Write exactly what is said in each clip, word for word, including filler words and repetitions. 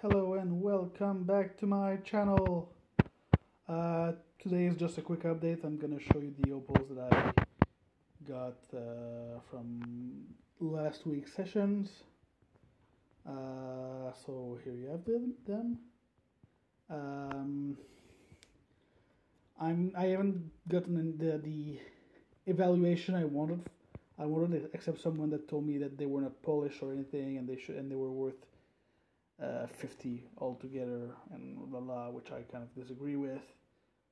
Hello and welcome back to my channel. Uh, today is just a quick update. I'm gonna show you the opals that I got uh, from last week's sessions. Uh, so here you have them. Um, I'm I haven't gotten the the evaluation I wanted. I wanted except someone that told me that they were not polished or anything, and they should and they were worth. Uh, fifty altogether and blah blah, which I kind of disagree with.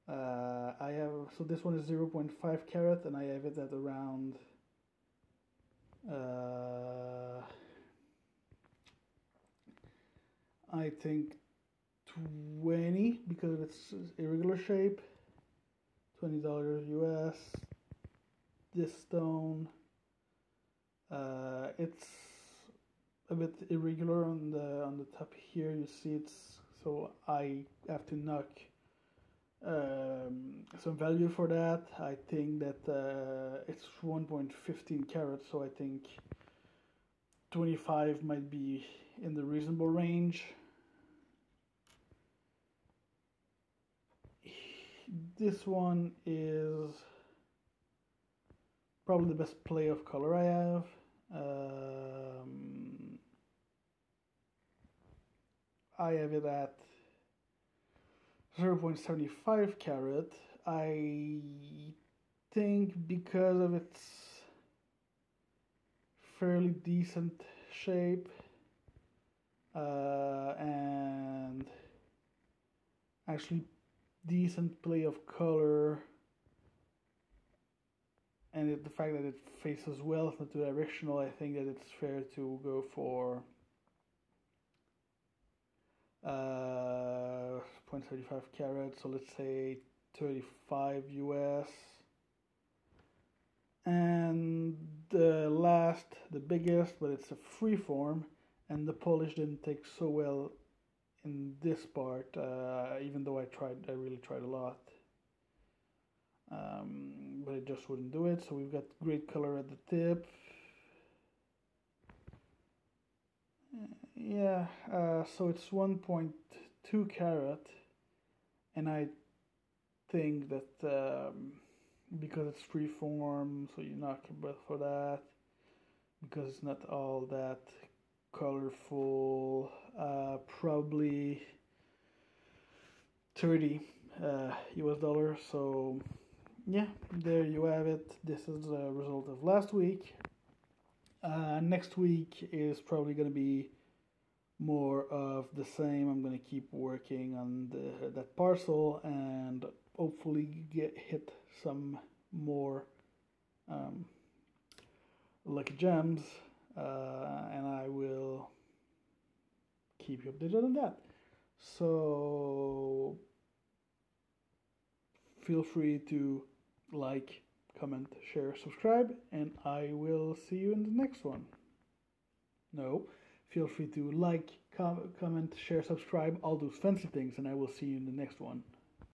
Uh, I have so this one is zero point five carat, and I have it at around uh, I think twenty because of its irregular shape. twenty dollars U S. This stone, uh, it's a bit irregular on the on the top here. You see it's, so I have to knock um, some value for that. I think that uh, it's one point one five carats, so I think twenty-five might be in the reasonable range. This one is probably the best play of color I have. Um, I have it at zero point seven five carat. I think because of its fairly decent shape uh, and actually decent play of color, and it, the fact that it faces well, it's not too directional, I think that it's fair to go for Uh, zero point three five carat, so let's say thirty-five U S. And the last, the biggest, but it's a free form, and the polish didn't take so well in this part, uh, even though I tried, I really tried a lot, um, but it just wouldn't do it. So we've got great color at the tip. Yeah, uh, so it's one point two carat, and I think that um, because it's freeform, so you knock your breath for that, because it's not all that colorful, uh, probably thirty U S dollars, so yeah, there you have it. This is the result of last week. Uh, next week is probably going to be more of the same. I'm going to keep working on the, that parcel and hopefully get hit some more um, lucky gems, uh, and I will keep you updated on that. So feel free to like, comment, share, subscribe, and I will see you in the next one. No, feel free to like, com comment, share, subscribe, all those fancy things, and I will see you in the next one.